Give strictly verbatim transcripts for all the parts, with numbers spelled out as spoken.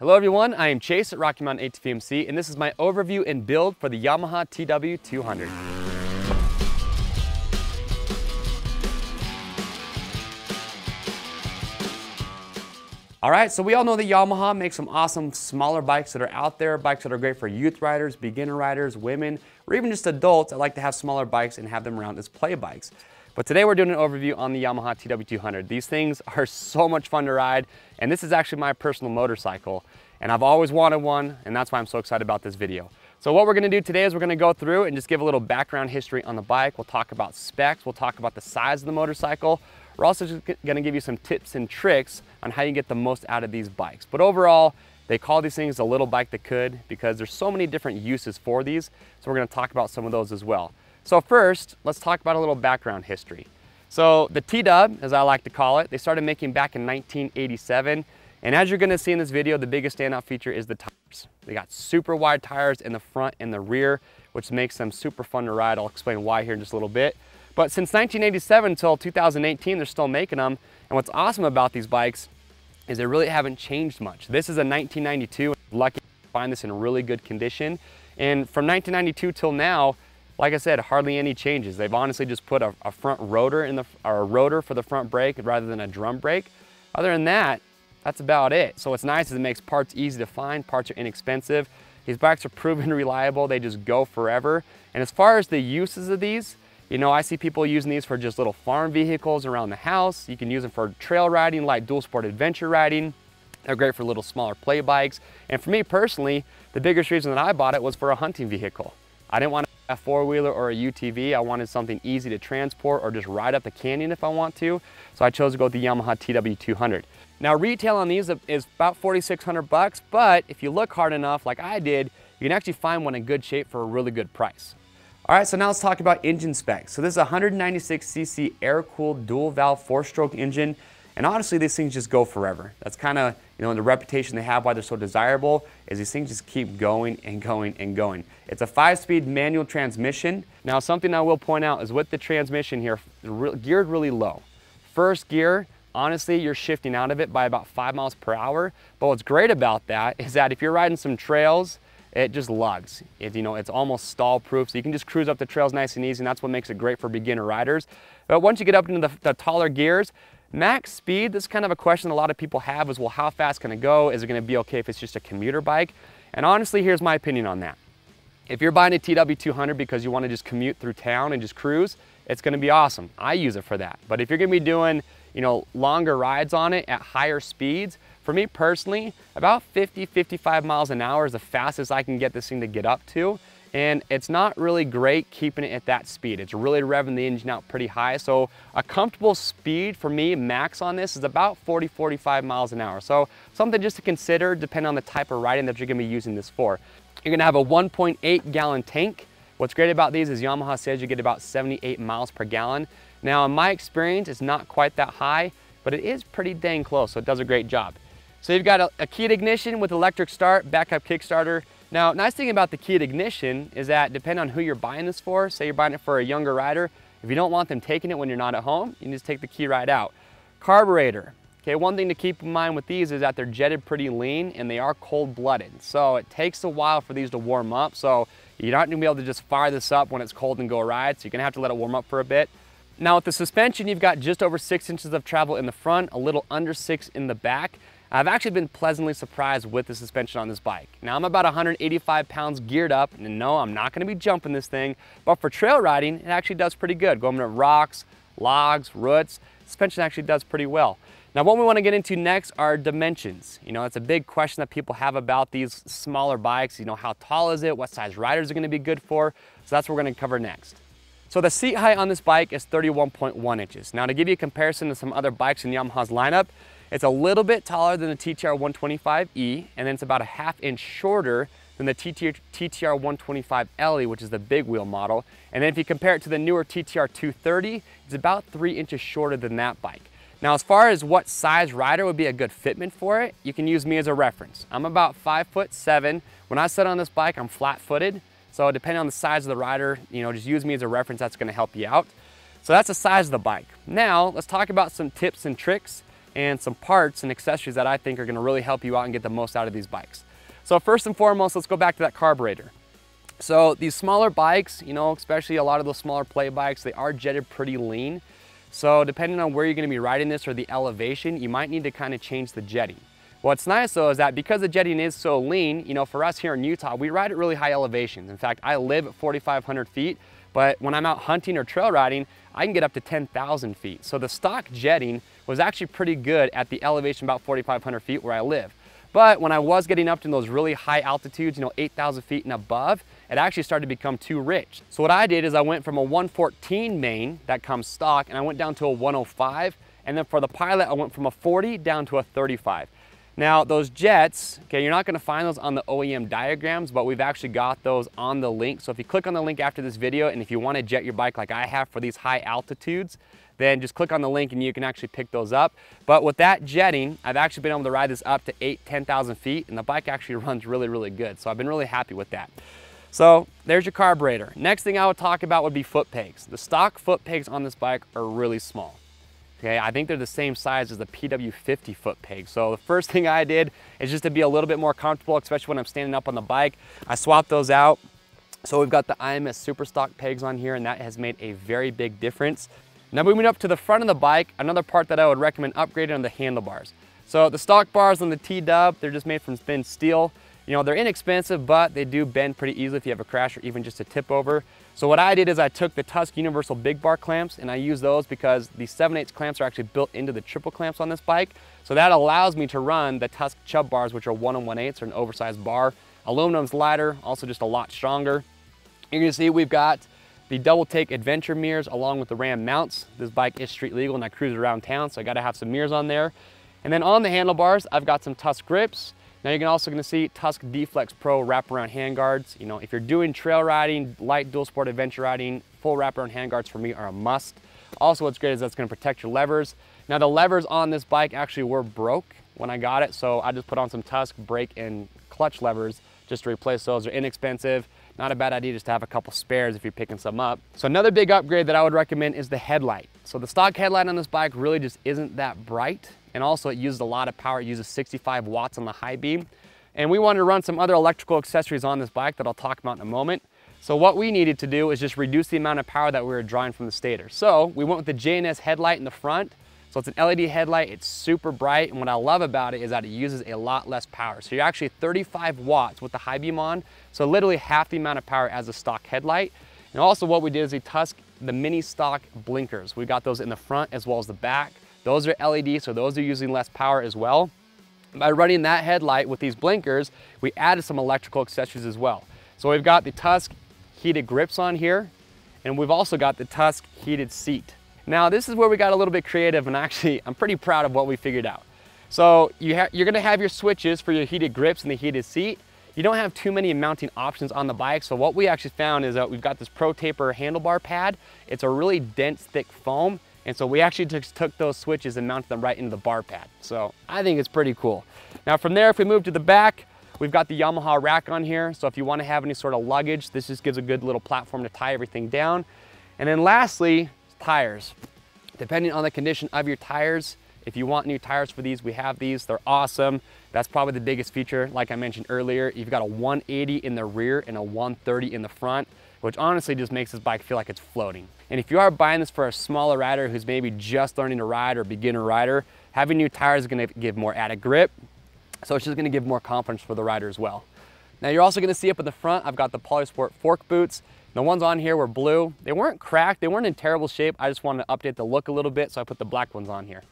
Hello everyone, I am Chase at Rocky Mountain A T V M C, and this is my overview and build for the Yamaha T W two hundred. All right, so we all know that Yamaha makes some awesome smaller bikes that are out there, bikes that are great for youth riders, beginner riders, women, or even just adults that like to have smaller bikes and have them around as play bikes. But today we're doing an overview on the Yamaha T W two hundred. These things are so much fun to ride, and this is actually my personal motorcycle, and I've always wanted one, and that's why I'm so excited about this video. So what we're gonna do today is we're gonna go through and just give a little background history on the bike. We'll talk about specs, we'll talk about the size of the motorcycle. We're also just gonna give you some tips and tricks on how you get the most out of these bikes. But overall, they call these things a little bike that could because there's so many different uses for these, so we're gonna talk about some of those as well. So first, let's talk about a little background history. So the T-Dub, as I like to call it, they started making back in nineteen eighty-seven. And as you're gonna see in this video, the biggest standout feature is the tires. They got super wide tires in the front and the rear, which makes them super fun to ride. I'll explain why here in just a little bit. But since nineteen eighty-seven until two thousand eighteen, they're still making them. And what's awesome about these bikes is they really haven't changed much. This is a nineteen ninety-two, lucky to find this in really good condition. And from nineteen ninety-two till now, like I said, hardly any changes. They've honestly just put a, a front rotor in the, or a rotor for the front brake rather than a drum brake. Other than that, that's about it. So what's nice is it makes parts easy to find, parts are inexpensive. These bikes are proven reliable, they just go forever. And as far as the uses of these, you know, I see people using these for just little farm vehicles around the house. You can use them for trail riding, light dual sport adventure riding. They're great for little smaller play bikes. And for me personally, the biggest reason that I bought it was for a hunting vehicle. I didn't want to a four-wheeler or a U T V. I wanted something easy to transport or just ride up the canyon if I want to. So I chose to go with the Yamaha T W two hundred. Now retail on these is about forty-six hundred bucks, but if you look hard enough like I did, you can actually find one in good shape for a really good price. All right, so now let's talk about engine specs. So this is a one ninety-six c c air-cooled dual-valve four-stroke engine, and honestly these things just go forever. That's kind of, you know, the reputation they have, why they're so desirable, is these things just keep going and going and going. It's a five-speed manual transmission. Now, something I will point out is with the transmission here, geared really low. First gear, honestly, you're shifting out of it by about five miles per hour. But what's great about that is that if you're riding some trails, it just lugs. It, you know, it's almost stall-proof, so you can just cruise up the trails nice and easy, and that's what makes it great for beginner riders. But once you get up into the, the taller gears, max speed, this is kind of a question a lot of people have is, well, how fast can it go? Is it going to be okay if it's just a commuter bike? And honestly, here's my opinion on that. If you're buying a T W two hundred because you want to just commute through town and just cruise, it's going to be awesome. I use it for that. But if you're going to be doing, you know, longer rides on it at higher speeds, for me personally, about fifty, fifty-five miles an hour is the fastest I can get this thing to get up to. And it's not really great keeping it at that speed. It's really revving the engine out pretty high. So a comfortable speed for me, max on this, is about forty, forty-five miles an hour. So something just to consider depending on the type of riding that you're gonna be using this for. You're gonna have a one point eight gallon tank. What's great about these is Yamaha says you get about seventy-eight miles per gallon. Now in my experience, it's not quite that high, but it is pretty dang close, so it does a great job. So you've got a, a keyed ignition with electric start, backup kickstarter. Now, nice thing about the keyed ignition is that depending on who you're buying this for, say you're buying it for a younger rider, if you don't want them taking it when you're not at home, you can just take the key right out. Carburetor. Okay, one thing to keep in mind with these is that they're jetted pretty lean and they are cold-blooded. So it takes a while for these to warm up. So you're not gonna be able to just fire this up when it's cold and go ride. So you're gonna have to let it warm up for a bit. Now with the suspension, you've got just over six inches of travel in the front, a little under six in the back. I've actually been pleasantly surprised with the suspension on this bike. Now I'm about one hundred eighty-five pounds geared up, and no, I'm not gonna be jumping this thing, but for trail riding, it actually does pretty good. Going to rocks, logs, roots, suspension actually does pretty well. Now what we wanna get into next are dimensions. You know, it's a big question that people have about these smaller bikes. You know, how tall is it? What size riders are gonna be good for? So that's what we're gonna cover next. So the seat height on this bike is thirty-one point one inches. Now to give you a comparison to some other bikes in Yamaha's lineup, it's a little bit taller than the T T R one twenty-five E, and then it's about a half inch shorter than the T T R one twenty-five L E, which is the big wheel model. And then if you compare it to the newer T T R two thirty, it's about three inches shorter than that bike. Now, as far as what size rider would be a good fitment for it, you can use me as a reference. I'm about five foot seven. When I sit on this bike, I'm flat footed. So depending on the size of the rider, you know, just use me as a reference. That's gonna help you out. So that's the size of the bike. Now, let's talk about some tips and tricks and some parts and accessories that I think are gonna really help you out and get the most out of these bikes. So first and foremost, let's go back to that carburetor. So these smaller bikes, you know, especially a lot of those smaller play bikes, they are jetted pretty lean. So depending on where you're gonna be riding this or the elevation, you might need to kind of change the jetting. What's nice though is that because the jetting is so lean, you know, for us here in Utah, we ride at really high elevations. In fact, I live at forty-five hundred feet, but when I'm out hunting or trail riding, I can get up to ten thousand feet. So the stock jetting was actually pretty good at the elevation about forty-five hundred feet where I live. But when I was getting up to those really high altitudes, you know, eight thousand feet and above, it actually started to become too rich. So what I did is I went from a one fourteen main that comes stock and I went down to a one oh five. And then for the pilot, I went from a forty down to a thirty-five. Now those jets, okay, you're not gonna find those on the O E M diagrams, but we've actually got those on the link. So if you click on the link after this video, and if you wanna jet your bike like I have for these high altitudes, then just click on the link and you can actually pick those up. But with that jetting, I've actually been able to ride this up to eight, ten thousand feet, and the bike actually runs really, really good. So I've been really happy with that. So there's your carburetor. Next thing I would talk about would be foot pegs. The stock foot pegs on this bike are really small. Okay, I think they're the same size as the P W fifty foot peg. So the first thing I did is just to be a little bit more comfortable, especially when I'm standing up on the bike, I swapped those out. So we've got the I M S Superstock pegs on here, and that has made a very big difference. Now moving up to the front of the bike, another part that I would recommend upgrading are the handlebars. So the stock bars on the T-Dub, they're just made from thin steel. You know, they're inexpensive, but they do bend pretty easily if you have a crash or even just a tip over. So what I did is I took the Tusk Universal Big Bar clamps and I use those because the seven eighths clamps are actually built into the triple clamps on this bike. So that allows me to run the Tusk Chubb bars, which are one and one eighths, or an oversized bar. Aluminum's lighter, also just a lot stronger. You're gonna see we've got the Double Take Adventure mirrors along with the Ram mounts. This bike is street legal and I cruise around town, so I gotta have some mirrors on there. And then on the handlebars, I've got some Tusk grips. Now you're also gonna see Tusk Deflex Pro wraparound handguards. You know, if you're doing trail riding, light dual sport adventure riding, full wraparound handguards for me are a must. Also what's great is that's gonna protect your levers. Now the levers on this bike actually were broke when I got it, so I just put on some Tusk brake and clutch levers just to replace those. They're inexpensive. Not a bad idea just to have a couple spares if you're picking some up. So another big upgrade that I would recommend is the headlight. So the stock headlight on this bike really just isn't that bright. And also it uses a lot of power. It uses sixty-five watts on the high beam. And we wanted to run some other electrical accessories on this bike that I'll talk about in a moment. So what we needed to do is just reduce the amount of power that we were drawing from the stator. So we went with the J N S headlight in the front. So it's an L E D headlight, it's super bright. And what I love about it is that it uses a lot less power. So you're actually thirty-five watts with the high beam on. So literally half the amount of power as a stock headlight. And also what we did is we Tusk the mini stock blinkers. We got those in the front as well as the back. Those are L E D, so those are using less power as well. By running that headlight with these blinkers, we added some electrical accessories as well. So we've got the Tusk heated grips on here, and we've also got the Tusk heated seat. Now this is where we got a little bit creative, and actually I'm pretty proud of what we figured out. So you you're gonna have your switches for your heated grips and the heated seat. You don't have too many mounting options on the bike, so what we actually found is that we've got this Pro Taper handlebar pad. It's a really dense, thick foam. And so we actually took those switches and mounted them right into the bar pad. So I think it's pretty cool. Now from there, if we move to the back, we've got the Yamaha rack on here. So if you want to have any sort of luggage, this just gives a good little platform to tie everything down. And then lastly, tires. Depending on the condition of your tires, if you want new tires for these, we have these. They're awesome. That's probably the biggest feature. Like I mentioned earlier, you've got a one eighty in the rear and a one thirty in the front, which honestly just makes this bike feel like it's floating. And if you are buying this for a smaller rider who's maybe just learning to ride or beginner rider, having new tires is gonna give more added grip. So it's just gonna give more confidence for the rider as well. Now you're also gonna see up in the front, I've got the Polysport Fork boots. The ones on here were blue. They weren't cracked, they weren't in terrible shape. I just wanted to update the look a little bit, so I put the black ones on here.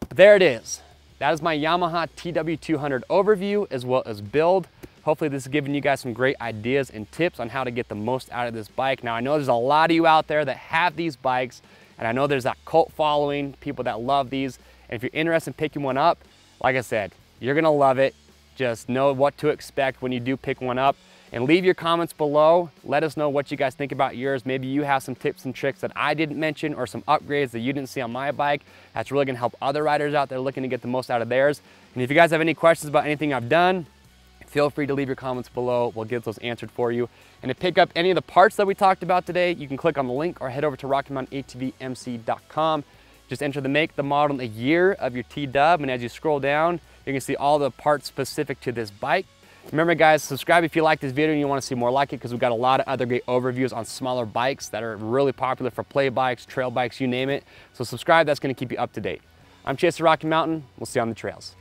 But there it is. That is my Yamaha T W two hundred overview as well as build. Hopefully this is giving you guys some great ideas and tips on how to get the most out of this bike. Now I know there's a lot of you out there that have these bikes, and I know there's that cult following, people that love these. And if you're interested in picking one up, like I said, you're gonna love it. Just know what to expect when you do pick one up, and leave your comments below. Let us know what you guys think about yours. Maybe you have some tips and tricks that I didn't mention or some upgrades that you didn't see on my bike. That's really gonna help other riders out there looking to get the most out of theirs. And if you guys have any questions about anything I've done, feel free to leave your comments below. We'll get those answered for you. And to pick up any of the parts that we talked about today, you can click on the link or head over to Rocky Mountain A T V M C dot com. Just enter the make, the model, and the year of your T-Dub, and as you scroll down, you can see all the parts specific to this bike. Remember guys, subscribe if you like this video and you want to see more like it, because we've got a lot of other great overviews on smaller bikes that are really popular for play bikes, trail bikes, you name it. So subscribe, that's going to keep you up to date. I'm Chase at Rocky Mountain. We'll see you on the trails.